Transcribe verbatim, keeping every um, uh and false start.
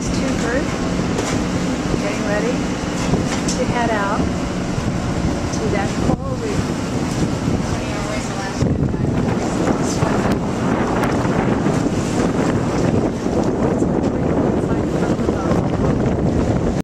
last two group, getting ready to head out to that coral reef.